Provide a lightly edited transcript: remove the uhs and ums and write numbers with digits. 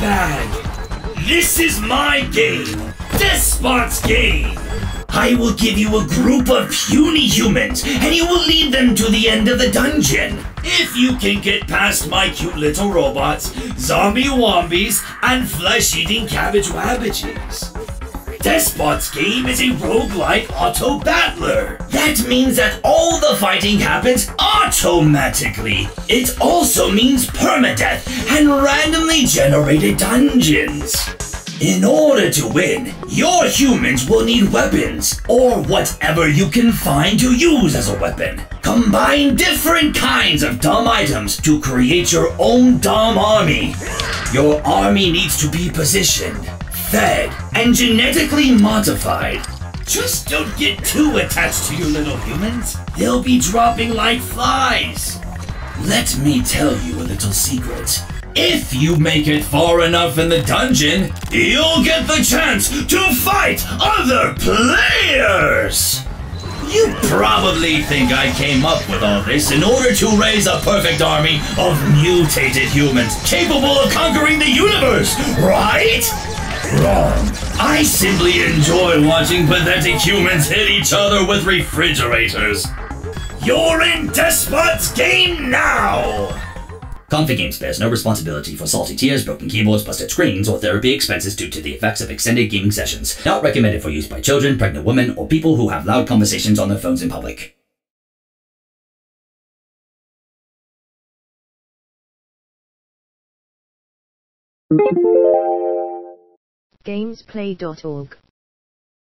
Bag. This is my game, Despot's Game. I will give you a group of puny humans, and you will lead them to the end of the dungeon. If you can get past my cute little robots, zombie wombies, and flesh-eating cabbage wabbages. Despot's Game is a roguelike auto-battler. That means that all the fighting happens automatically. It also means permadeath and randomly generated dungeons. In order to win, your humans will need weapons, or whatever you can find to use as a weapon. Combine different kinds of dumb items to create your own dumb army. Your army needs to be positioned, fed, and genetically modified. Just don't get too attached to your little humans. They'll be dropping like flies. Let me tell you a little secret. If you make it far enough in the dungeon, you'll get the chance to fight other players. You probably think I came up with all this in order to raise a perfect army of mutated humans capable of conquering the universe, right? Wrong. I simply enjoy watching pathetic humans hit each other with refrigerators. You're in Despot's Game now! Konfa Games bears no responsibility for salty tears, broken keyboards, busted screens, or therapy expenses due to the effects of extended gaming sessions. Not recommended for use by children, pregnant women, or people who have loud conversations on their phones in public. Gamezplay.org